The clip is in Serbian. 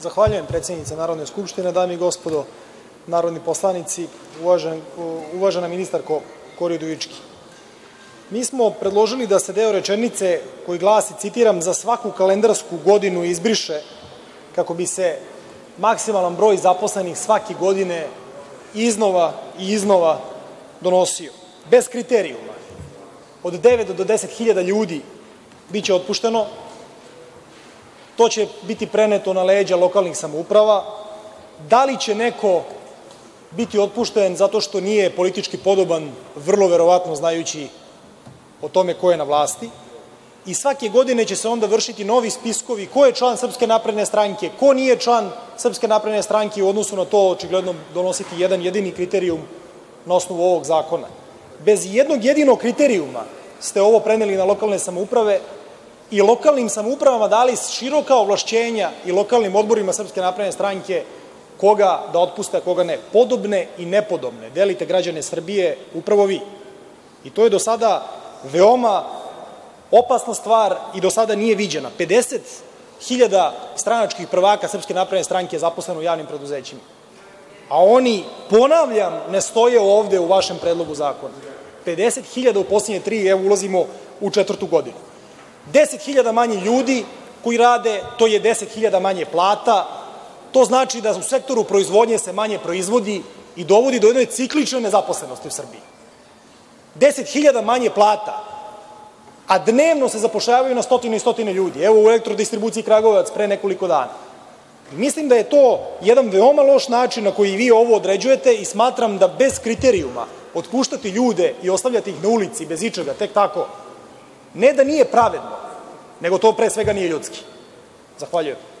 Zahvaljujem predsednice Narodne skupštine, dame i gospodo narodni poslanici, uvažena ministarko Kori Udovički. Mi smo predložili da se deo rečenice koji glasi, citiram, za svaku kalendarsku godinu izbriše kako bi se maksimalan broj zaposlenih svake godine iznova donosio. Bez kriterijuma. Od 9 do 10.000 ljudi biće otpušteno. To će biti preneto na leđa lokalnih samouprava. Da li će neko biti otpušten zato što nije politički podoban, vrlo verovatno znajući o tome ko je na vlasti. I svake godine će se onda vršiti novi spiskovi ko je član Srpske napredne stranke, ko nije član Srpske napredne stranke, u odnosu na to očigledno donositi jedan jedini kriterijum na osnovu ovog zakona. Bez jednog jedinog kriterijuma ste ovo preneli na lokalne samouprave i lokalnim samoupravama dali široka ovlašćenja i lokalnim odborima Srpske napredne stranke koga da otpuste, koga ne. Podobne i nepodobne delite građane Srbije upravo vi. I to je do sada veoma opasna stvar i do sada nije viđena. 50.000 stranačkih prvaka Srpske napredne stranke je zaposleno u javnim preduzećima. A oni, ponavljam, ne stoje ovde u vašem predlogu zakona. 50.000 u posljednje tri, evo ulazimo u četvrtu godinu. 10.000 manje ljudi koji rade, to je 10.000 manje plata. To znači da u sektoru proizvodnje se manje proizvodi i dovodi do jedne ciklične nezaposlenosti u Srbiji. 10.000 manje plata, a dnevno se zapošljavaju na stotine i stotine ljudi. Evo u Elektrodistribuciji Kragujevac pre nekoliko dana. Mislim da je to jedan veoma loš način na koji vi ovo određujete i smatram da bez kriterijuma otpuštati ljude i ostavljati ih na ulici bez ičega, tek tako, ne da nije pravedno, nego to pre svega nije ljudski. Zahvaljujem.